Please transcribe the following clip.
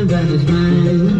That is mine.